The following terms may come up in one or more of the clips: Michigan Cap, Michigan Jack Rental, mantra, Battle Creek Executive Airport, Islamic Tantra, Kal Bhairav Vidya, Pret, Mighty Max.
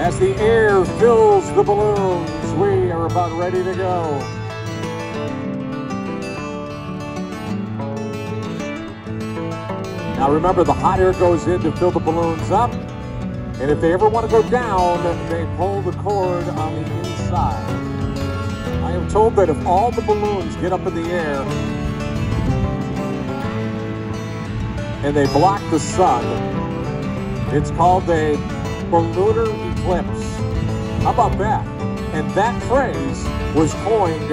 As the air fills the balloons, we are about ready to go. Now remember, the hot air goes in to fill the balloons up, and if they ever want to go down, they pull the cord on the inside. I am told that if all the balloons get up in the air and they block the sun, it's called a ballooner eclipse. How about that? And that phrase was coined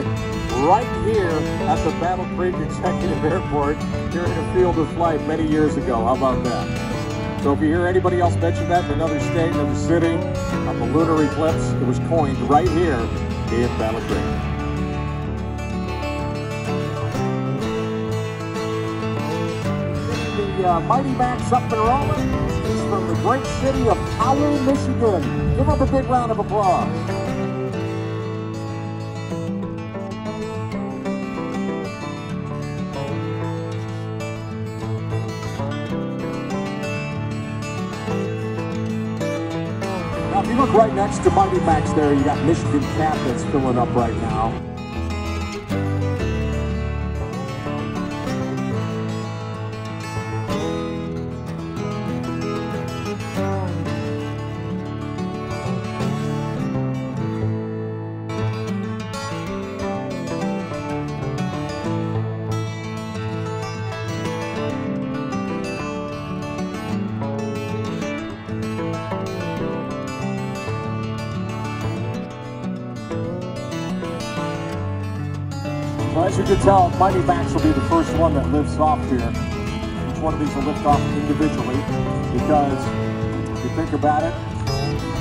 right here at the Battle Creek Executive Airport during a field of flight many years ago. How about that? So if you hear anybody else mention that in another state, another city, a ballooner eclipse, it was coined right here in Battle Creek. Mighty Max up and rolling is from the great city of Powell, Michigan. Give up a big round of applause. Now, if you look right next to Mighty Max there, you got Michigan Cap that's filling up right now. As you can tell, Mighty Max will be the first one that lifts off here. Each one of these will lift off individually because if you think about it,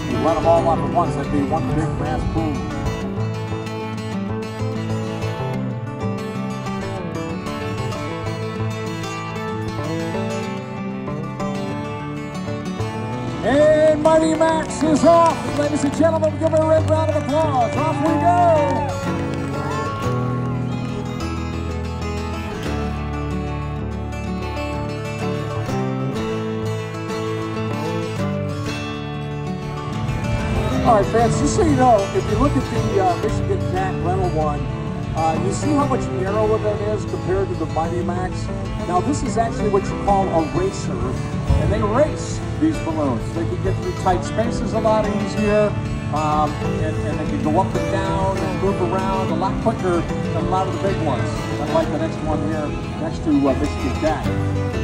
if you let them all up at once, that'd be one big mass boom. And Mighty Max is off. Ladies and gentlemen, give her a big round of applause. Off we go. All right, fans, just so you know, if you look at the Michigan Jack Rental one, you see how much narrower that is compared to the Mighty Max? Now, this is actually what you call a racer, and they race these balloons. They can get through tight spaces a lot easier, and they can go up and down and move around a lot quicker than a lot of the big ones, unlike the next one here next to Michigan Jack.